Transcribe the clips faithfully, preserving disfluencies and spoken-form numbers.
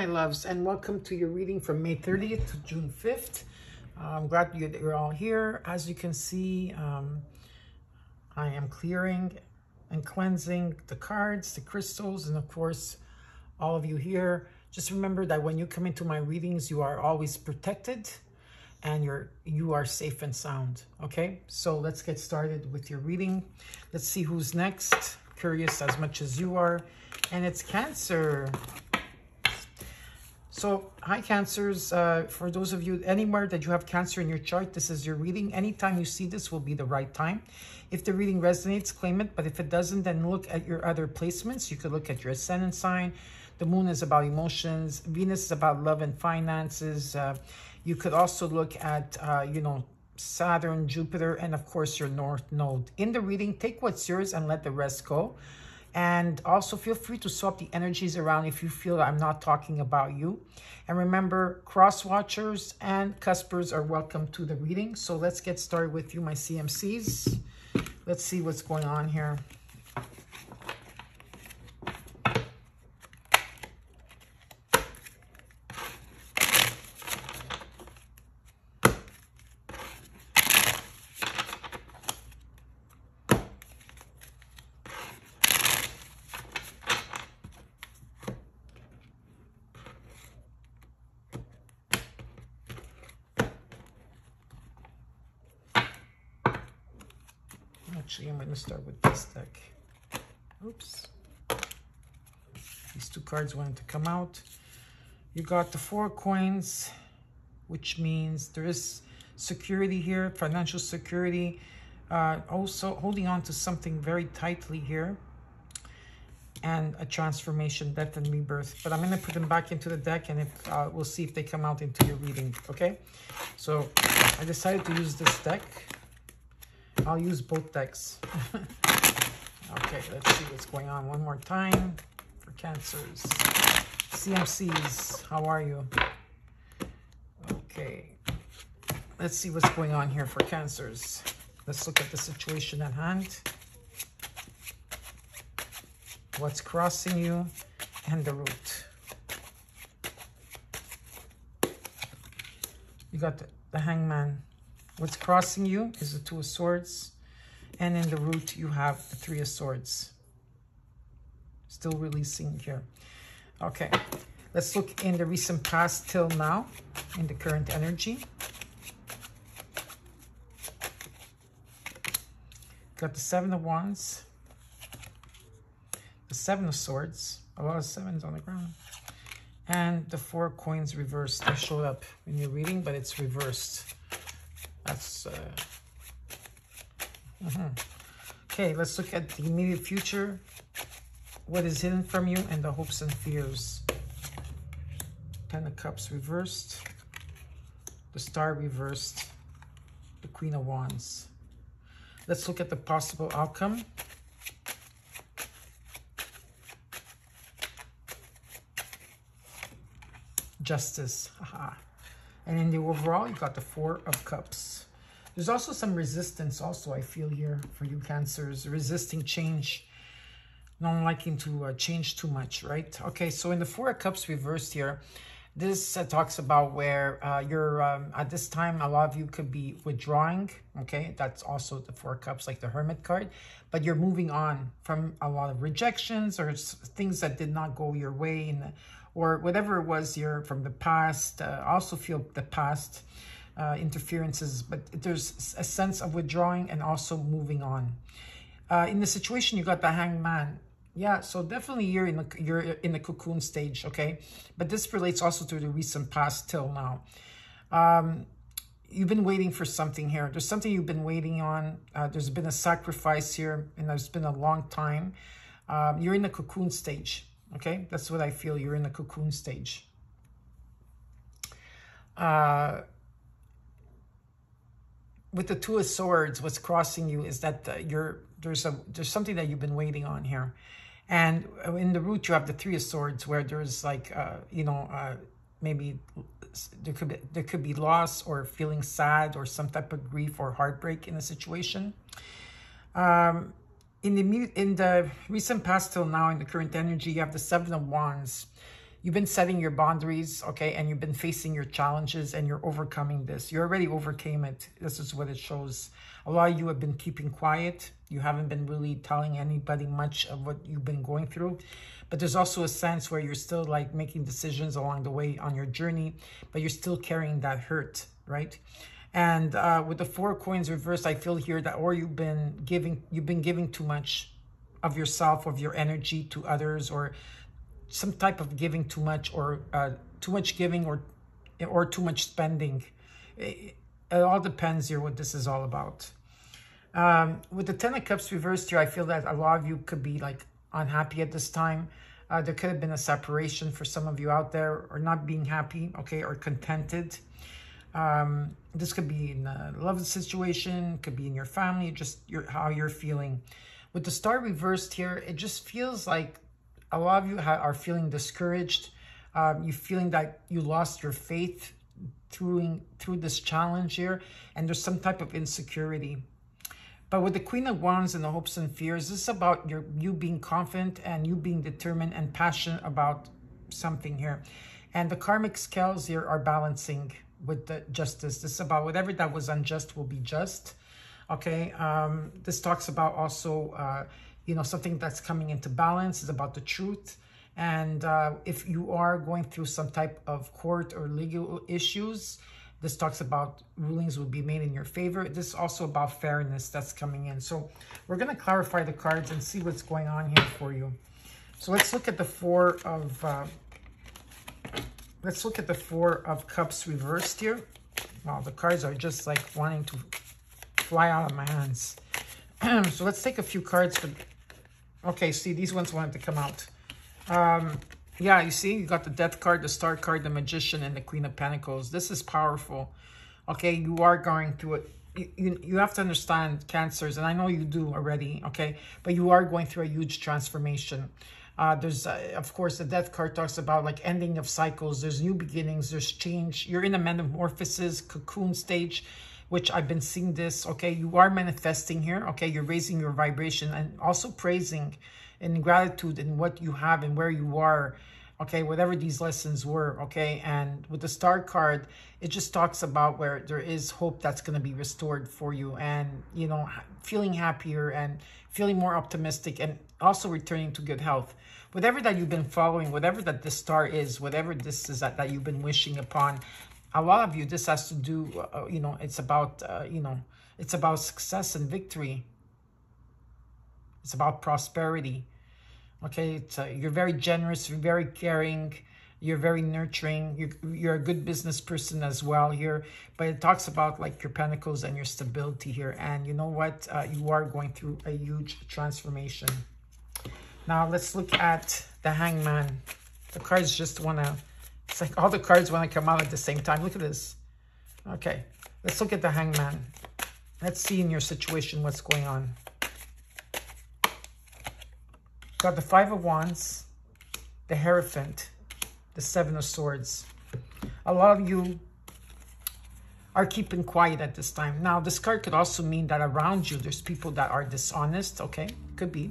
my loves, and welcome to your reading from May thirtieth to June fifth. Uh, I'm glad you're all here. As you can see, um, I am clearing and cleansing the cards, the crystals, and of course, all of you here. Just remember that when you come into my readings, you are always protected and you're, you are safe and sound, okay? So let's get started with your reading. Let's see who's next. Curious as much as you are. And it's Cancer. So, hi Cancers. Uh, for those of you, anywhere that you have Cancer in your chart, this is your reading. Anytime you see this will be the right time. If the reading resonates, claim it. But if it doesn't, then look at your other placements. You could look at your ascendant sign. The moon is about emotions. Venus is about love and finances. Uh, you could also look at, uh, you know, Saturn, Jupiter, and of course your North Node. In the reading, take what's yours and let the rest go. And also feel free to swap the energies around if you feel that I'm not talking about you. And remember, cross watchers and cuspers are welcome to the reading. So let's get started with you, my C M Cs. Let's see what's going on here. Actually, I'm going to start with this deck. Oops. These two cards wanted to come out. You got the four coins, which means there is security here, financial security. Uh, also holding on to something very tightly here. And a transformation, death and rebirth. But I'm going to put them back into the deck, and if, uh, we'll see if they come out into your reading. Okay? So I decided to use this deck. I'll use both decks. Okay, let's see what's going on one more time for Cancers. C M Cs, how are you? Okay, let's see what's going on here for Cancers. Let's look at the situation at hand. What's crossing you and the root. You got the, the hangman. What's crossing you is the Two of Swords. And in the root, you have the Three of Swords. Still releasing here. Okay. Let's look in the recent past till now, in the current energy. Got the Seven of Wands. The Seven of Swords. A lot of sevens on the ground. And the Four Coins reversed. They showed up in your reading, but it's reversed. That's, uh, uh-huh. Okay, let's look at the immediate future. What is hidden from you and the hopes and fears. Ten of Cups reversed. The Star reversed. The Queen of Wands. Let's look at the possible outcome. Justice. Haha. And in the overall, you got the Four of Cups. There's also some resistance also, I feel here, for you Cancers. Resisting change. Not liking to uh, change too much, right? Okay, so in the Four of Cups reversed here, this uh, talks about where uh, you're, um, at this time, a lot of you could be withdrawing, okay? That's also the Four of Cups, like the Hermit card. But you're moving on from a lot of rejections or things that did not go your way in the, or whatever it was here from the past. Uh, also feel the past uh, interferences, but there's a sense of withdrawing and also moving on. Uh, in the situation, you got the hangman. Yeah, so definitely you're in the, you're in the cocoon stage, okay? But this relates also to the recent past till now. Um, you've been waiting for something here. There's something you've been waiting on. Uh, there's been a sacrifice here, and there's been a long time. Um, you're in the cocoon stage. Okay, that's what I feel. You're in the cocoon stage. Uh, with the Two of Swords, what's crossing you is that uh, you're there's a there's something that you've been waiting on here, and in the root you have the Three of Swords, where there's like uh, you know uh, maybe there could be, there could be loss or feeling sad or some type of grief or heartbreak in a situation. Um, In the, in the recent past till now, in the current energy, you have the Seven of Wands. You've been setting your boundaries, okay? And you've been facing your challenges and you're overcoming this. You already overcame it. This is what it shows. A lot of you have been keeping quiet. You haven't been really telling anybody much of what you've been going through. But there's also a sense where you're still like making decisions along the way on your journey, but you're still carrying that hurt, right? And uh, with the four coins reversed, I feel here that or you've been giving, you've been giving too much of yourself, of your energy to others, or some type of giving too much, or uh, too much giving, or or too much spending. It, it all depends here what this is all about. Um, with the Ten of Cups reversed here, I feel that a lot of you could be like unhappy at this time. Uh, there could have been a separation for some of you out there, or not being happy, okay, or contented. Um, this could be in a love situation, could be in your family, just your, how you're feeling. With the star reversed here, it just feels like a lot of you are feeling discouraged. Um, you're feeling that you lost your faith through, through this challenge here. And there's some type of insecurity. But with the Queen of Wands and the hopes and fears, this is about your, you being confident and you being determined and passionate about something here. And the karmic scales here are balancing with the justice. This is about whatever that was unjust will be just. Okay, um, this talks about also... Uh, you know, something that's coming into balance is about the truth. And uh, if you are going through some type of court or legal issues, this talks about rulings will be made in your favor. This is also about fairness that's coming in. So we're going to clarify the cards and see what's going on here for you. So let's look at the four of, uh, let's look at the four of cups reversed here. Wow, the cards are just like wanting to fly out of my hands. So let's take a few cards for... Okay, see, these ones wanted to come out. Um, yeah, you see, you got the Death card, the Star card, the Magician, and the Queen of Pentacles. This is powerful. Okay, you are going through it. You, you, you have to understand, Cancers, and I know you do already, okay? But you are going through a huge transformation. Uh, there's, uh, of course, the Death card talks about, like, ending of cycles. There's new beginnings. There's change. You're in a metamorphosis, cocoon stage, which I've been seeing this, okay? You are manifesting here, okay? You're raising your vibration and also praising in gratitude in what you have and where you are, okay? Whatever these lessons were, okay? And with the Star card, it just talks about where there is hope that's gonna be restored for you, and, you know, feeling happier and feeling more optimistic, and also returning to good health. Whatever that you've been following, whatever that this star is, whatever this is that, that you've been wishing upon, a lot of you, this has to do, uh, you know, it's about, uh, you know, it's about success and victory. It's about prosperity. Okay, it's, uh, you're very generous, you're very caring, you're very nurturing. You're, you're a good business person as well here. But it talks about like your pentacles and your stability here. And you know what? Uh, you are going through a huge transformation. Now let's look at the Hangman. The cards just want to... It's like all the cards want to come out at the same time. Look at this. Okay, let's look at the Hangman. Let's see in your situation what's going on. Got the Five of Wands, the Hierophant, the Seven of Swords. A lot of you are keeping quiet at this time. Now, this card could also mean that around you, there's people that are dishonest. Okay, could be.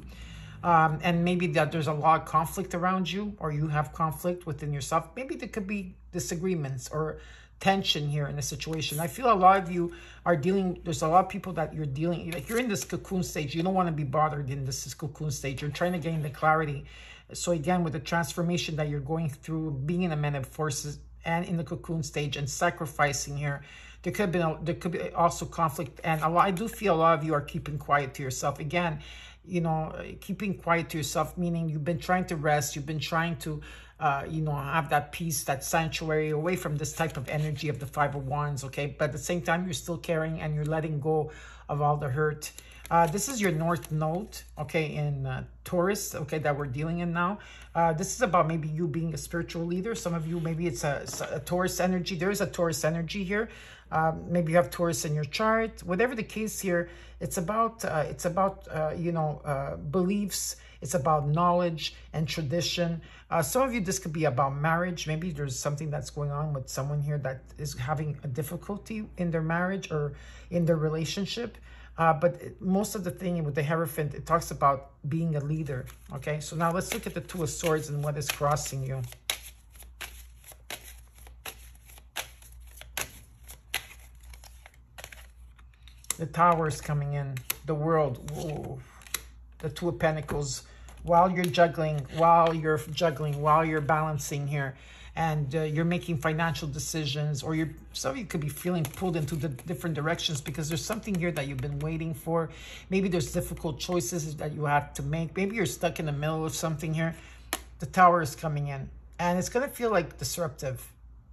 Um, and maybe that there's a lot of conflict around you, or you have conflict within yourself. Maybe there could be disagreements or tension here in the situation. I feel a lot of you are dealing, there's a lot of people that you're dealing, like you're in this cocoon stage. You don't want to be bothered in this cocoon stage. You're trying to gain the clarity. So again, with the transformation that you're going through, being in a metamorphosis and in the cocoon stage and sacrificing here, there could have been, a, there could be also conflict. And a lot, I do feel a lot of you are keeping quiet to yourself. Again, you know, keeping quiet to yourself, meaning you've been trying to rest, you've been trying to, uh, you know, have that peace, that sanctuary away from this type of energy of the Five of Wands, okay? But at the same time, you're still caring and you're letting go of all the hurt. Uh, this is your North Node, okay, in uh, Taurus, okay, that we're dealing in now. Uh, this is about maybe you being a spiritual leader. Some of you, maybe it's a, a Taurus energy. There is a Taurus energy here. Um, maybe you have Taurus in your chart. Whatever the case here, it's about, uh, it's about uh, you know, uh, beliefs. It's about knowledge and tradition. Uh, some of you, this could be about marriage. Maybe there's something that's going on with someone here that is having a difficulty in their marriage or in their relationship. Uh, but most of the thing with the Hierophant, it talks about being a leader, okay? So now let's look at the Two of Swords and what is crossing you. The Tower's coming in. The World. Whoa. The Two of Pentacles. While you're juggling, while you're juggling, while you're balancing here, and uh, you're making financial decisions, or you're, so you could be feeling pulled into the different directions because there's something here that you've been waiting for. Maybe there's difficult choices that you have to make. Maybe you're stuck in the middle of something here. The Tower is coming in, and it's going to feel like disruptive.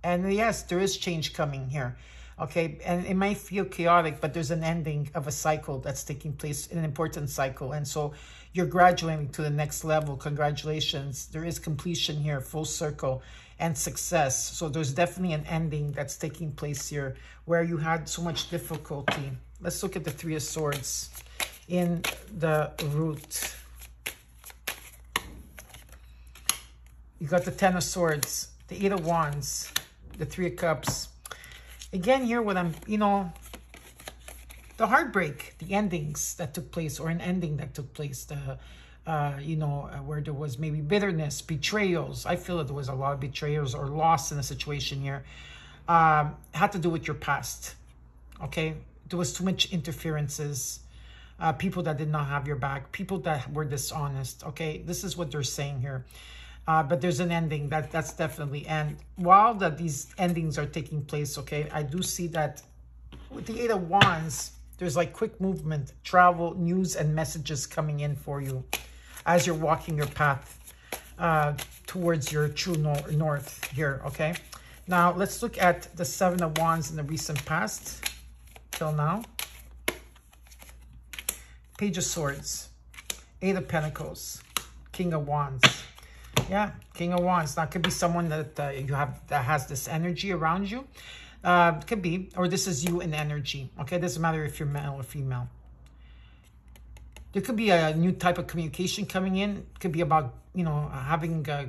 And yes, there is change coming here. Okay, and it might feel chaotic, but there's an ending of a cycle that's taking place, an important cycle. And so you're graduating to the next level. Congratulations. There is completion here, full circle, and success. So there's definitely an ending that's taking place here where you had so much difficulty. Let's look at the Three of Swords in the root. You got the Ten of Swords, the Eight of Wands, the Three of Cups. Again, here, what I'm, you know, the heartbreak, the endings that took place, or an ending that took place, the, uh, you know, where there was maybe bitterness, betrayals. I feel that there was a lot of betrayals or loss in the situation here. Um, had to do with your past, okay? There was too much interferences, uh, people that did not have your back, people that were dishonest, okay? This is what they're saying here. Uh, but there's an ending, that that's definitely. And while that these endings are taking place, okay, I do see that with the Eight of Wands, there's like quick movement, travel, news, and messages coming in for you as you're walking your path uh, towards your true nor north here, okay? Now, let's look at the Seven of Wands in the recent past till now. Page of Swords, Eight of Pentacles, King of Wands. Yeah, King of Wands. Now, it could be someone that uh, you have that has this energy around you. Uh, it could be, or this is you in energy. Okay, it doesn't matter if you're male or female. There could be a new type of communication coming in. It could be about, you know, having uh,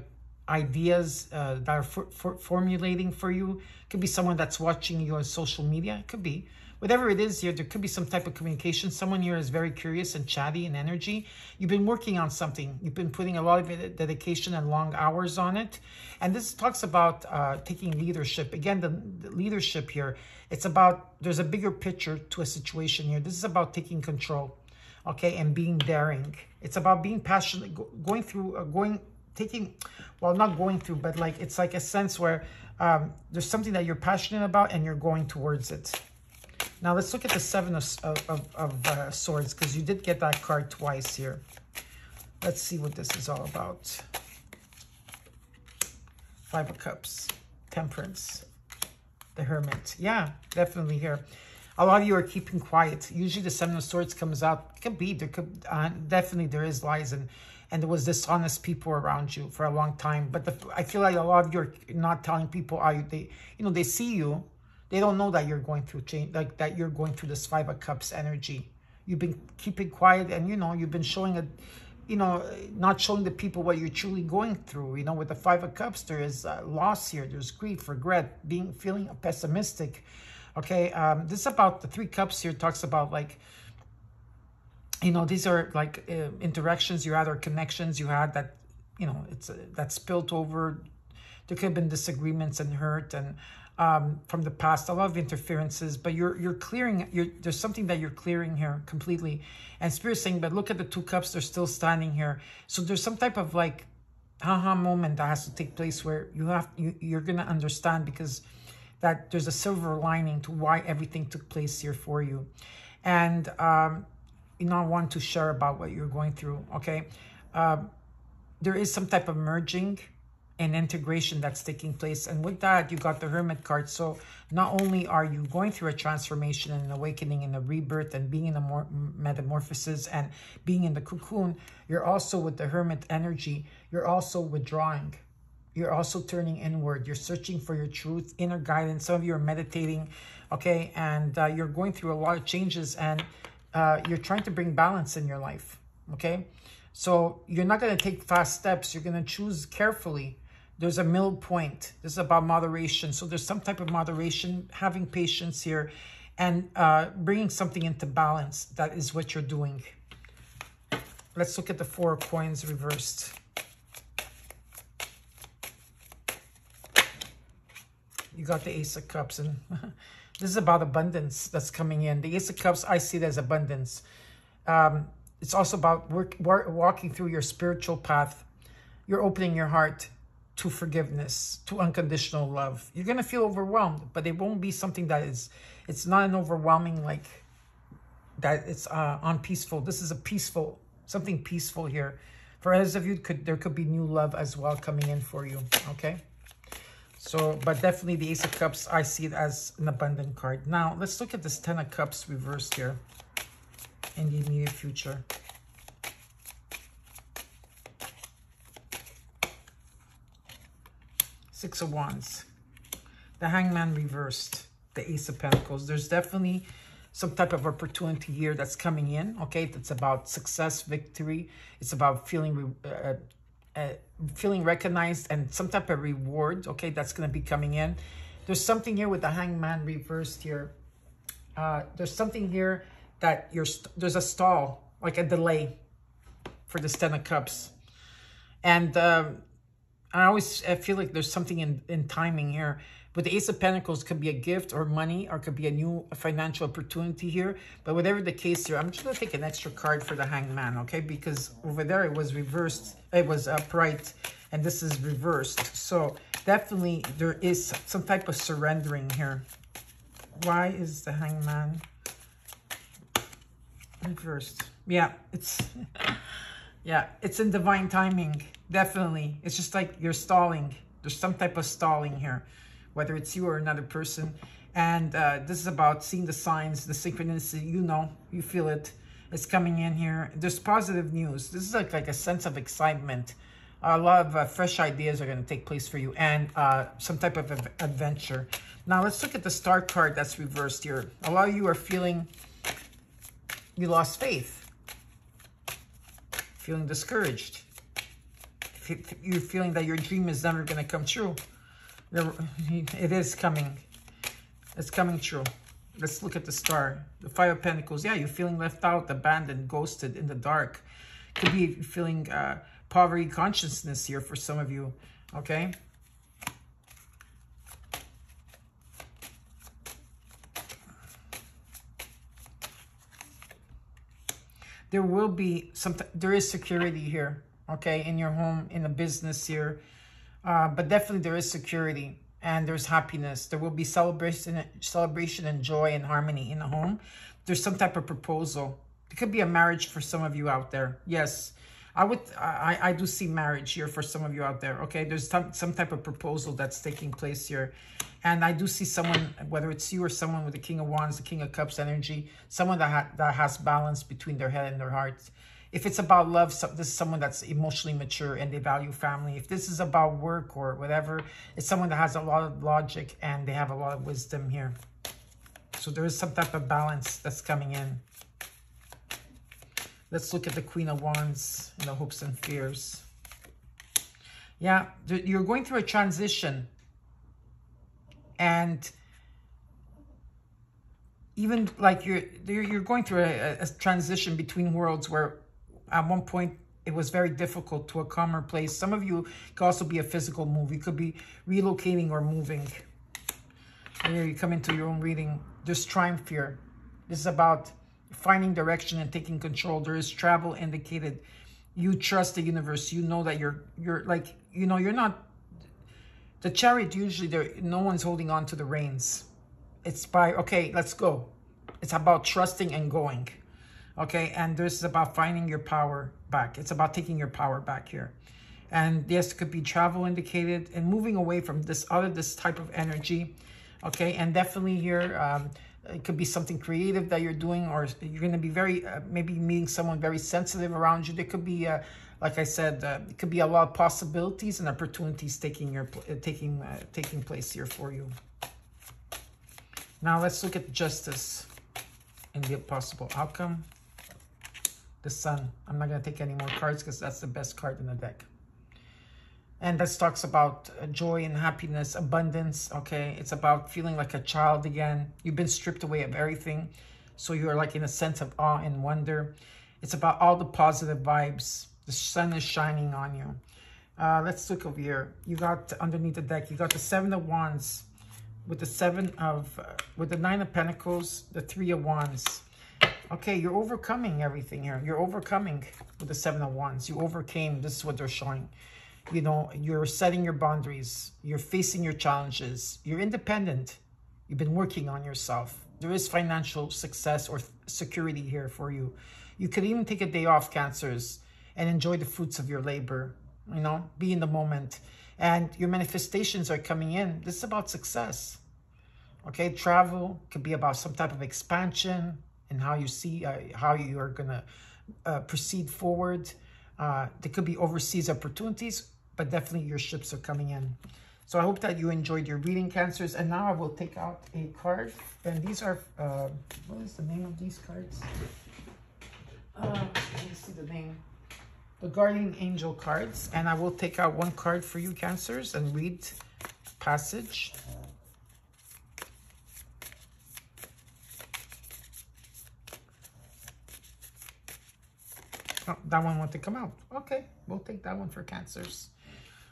ideas uh, that are for, for formulating for you. It could be someone that's watching you on social media. It could be. Whatever it is here, there could be some type of communication. Someone here is very curious and chatty and energy. You've been working on something. You've been putting a lot of dedication and long hours on it. And this talks about uh, taking leadership. Again, the, the leadership here, it's about, there's a bigger picture to a situation here. This is about taking control, okay, and being daring. It's about being passionate, go, going through, uh, going, taking, well, not going through, but like, it's like a sense where um, there's something that you're passionate about and you're going towards it. Now, let's look at the Seven of, of, of uh, Swords, because you did get that card twice here. Let's see what this is all about. Five of Cups, Temperance, the Hermit. Yeah, definitely here. A lot of you are keeping quiet. Usually the Seven of Swords comes out. It could be. There could, uh, definitely there is lies, and, and there was dishonest people around you for a long time. But the, I feel like a lot of you are not telling people. Are you, they, you know, they see you. They don't know that you're going through change, like that you're going through this Five of Cups energy. You've been keeping quiet, and you know, you've been showing a, you know, not showing the people what you're truly going through. You know, with the Five of Cups, there is uh, loss here. There's grief, regret, being feeling pessimistic. Okay, um, this is about the Three Cups here. Talks about like, you know, these are like uh, interactions you had or connections you had that, you know, it's uh, that spilled over. There could have been disagreements and hurt and. Um, from the past, a lot of interferences, but you're you're clearing. You're, there's something that you're clearing here completely. And Spirit's saying, but look at the Two Cups; they're still standing here. So there's some type of like, haha moment that has to take place where you have you, you're gonna understand, because that there's a silver lining to why everything took place here for you, and um, you know, I want to share about what you're going through. Okay, um, there is some type of merging and integration that's taking place. And with that, you got the Hermit card. So not only are you going through a transformation and an awakening and a rebirth and being in a more metamorphosis and being in the cocoon, you're also with the Hermit energy. You're also withdrawing. You're also turning inward. You're searching for your truth, inner guidance. Some of you are meditating, okay? And uh, you're going through a lot of changes, and uh, you're trying to bring balance in your life, okay? So you're not going to take fast steps. You're going to choose carefully. There's a middle point. This is about moderation. So there's some type of moderation, having patience here, and uh, bringing something into balance. That is what you're doing. Let's look at the Four of Coins reversed. You got the Ace of Cups, and This is about abundance that's coming in. The Ace of Cups, I see it as abundance. Um, it's also about work, work, walking through your spiritual path. You're opening your heart to forgiveness, to unconditional love. You're going to feel overwhelmed, but it won't be something that is, it's not an overwhelming, like, that it's uh, unpeaceful. This is a peaceful, something peaceful here. For others of you, could, there could be new love as well coming in for you, okay? So, but definitely the Ace of Cups, I see it as an abundant card. Now, let's look at this Ten of Cups reversed here in the immediate future. Six of Wands, the Hangman reversed, the Ace of Pentacles. There's definitely some type of opportunity here that's coming in, okay? It's about success, victory. It's about feeling uh, uh, feeling recognized and some type of reward, okay? That's going to be coming in. There's something here with the Hangman reversed here. Uh, there's something here that you're there's a stall, like a delay for the Ten of Cups. And um, I always I feel like there's something in, in timing here. With the Ace of Pentacles, could be a gift or money, or could be a new financial opportunity here. But whatever the case here, I'm just going to take an extra card for the Hangman, okay? Because over there it was reversed, it was upright, and this is reversed. So definitely there is some type of surrendering here. Why is the Hangman reversed? Yeah, it's... Yeah, it's in divine timing, definitely. It's just like you're stalling. There's some type of stalling here, whether it's you or another person. And uh, this is about seeing the signs, the synchronicity, you know, you feel it. It's coming in here. There's positive news. This is like, like a sense of excitement. A lot of uh, fresh ideas are going to take place for you, and uh, some type of adventure. Now, let's look at the Star card that's reversed here. A lot of you are feeling you lost faith. Feeling discouraged. You're feeling that your dream is never going to come true. It is coming. It's coming true. Let's look at the Star. The Five of Pentacles. Yeah, you're feeling left out, abandoned, ghosted, in the dark. Could be feeling uh, poverty consciousness here for some of you. Okay? There will be some, there is security here, okay, in your home, in a business here. Uh, but definitely there is security and there's happiness. There will be celebration, celebration and joy and harmony in the home. There's some type of proposal. It could be a marriage for some of you out there. Yes, I would, I, I do see marriage here for some of you out there, okay? There's some type of proposal that's taking place here. And I do see someone, whether it's you or someone with the King of Wands, the King of Cups energy, someone that, ha that has balance between their head and their heart. If it's about love, so this is someone that's emotionally mature and they value family. If this is about work or whatever, it's someone that has a lot of logic and they have a lot of wisdom here. So there is some type of balance that's coming in. Let's look at the Queen of Wands and the hopes and fears. Yeah, you're going through a transition. And even like you're, you're going through a, a transition between worlds where at one point it was very difficult to a calmer place. Some of you could also be a physical move. You could be relocating or moving. And here you come into your own reading. There's triumph here. This is about finding direction and taking control. There is travel indicated. You trust the universe. You know that you're, you're like, you know, you're not. The Chariot, usually there, no one's holding on to the reins. It's by, okay, let's go. It's about trusting and going. Okay, and this is about finding your power back. It's about taking your power back here. And yes, it could be travel indicated and moving away from this other, this type of energy. Okay, and definitely here, um, it could be something creative that you're doing, or you're going to be very, uh, maybe meeting someone very sensitive around you. There could be a, like I said, uh, it could be a lot of possibilities and opportunities taking your uh, taking uh, taking place here for you. Now let's look at justice and the possible outcome. The Sun. I'm not going to take any more cards because that's the best card in the deck. And this talks about joy and happiness, abundance, okay? It's about feeling like a child again. You've been stripped away of everything, so you're like in a sense of awe and wonder. It's about all the positive vibes. The sun is shining on you. Uh, let's look over here. You got underneath the deck, you got the Seven of Wands, with the seven of, uh, with the nine of pentacles, the three of wands. Okay, you're overcoming everything here. You're overcoming with the seven of wands. You overcame. This is what they're showing. You know, you're setting your boundaries. You're facing your challenges. You're independent. You've been working on yourself. There is financial success or security here for you. You could even take a day off, Cancers, and enjoy the fruits of your labor. You know, be in the moment. And your manifestations are coming in. This is about success. Okay, travel could be about some type of expansion and how you see, uh, how you are going to uh, proceed forward. Uh, there could be overseas opportunities, but definitely your ships are coming in. So I hope that you enjoyed your reading, Cancers. And now I will take out a card. And these are, uh, what is the name of these cards? Uh, let me see the name. The Guardian Angel cards. And I will take out one card for you, Cancers, and read passage. Oh, that one wanted to come out. Okay, we'll take that one for Cancers.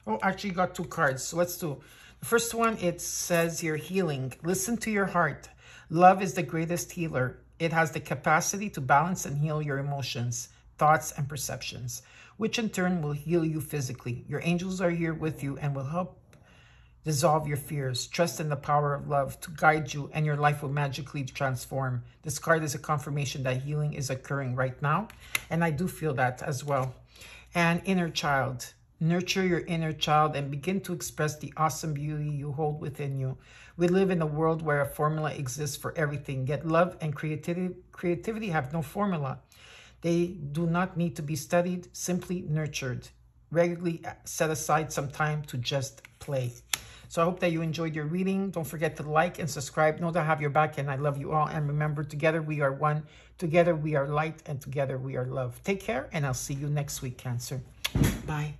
Oh, actually got two cards. So let's do the first one. It says here, healing. Listen to your heart. Love is the greatest healer. It has the capacity to balance and heal your emotions, thoughts, and perceptions, which in turn will heal you physically. Your angels are here with you and will help dissolve your fears. Trust in the power of love to guide you, and your life will magically transform. This card is a confirmation that healing is occurring right now. And I do feel that as well. And inner child. Nurture your inner child and begin to express the awesome beauty you hold within you. We live in a world where a formula exists for everything, yet love and creativity, creativity have no formula. They do not need to be studied, simply nurtured. Regularly set aside some time to just play. So I hope that you enjoyed your reading. Don't forget to like and subscribe. Know that I have your back and I love you all. And remember, together we are one. Together we are light, and together we are love. Take care, and I'll see you next week, Cancer. Bye.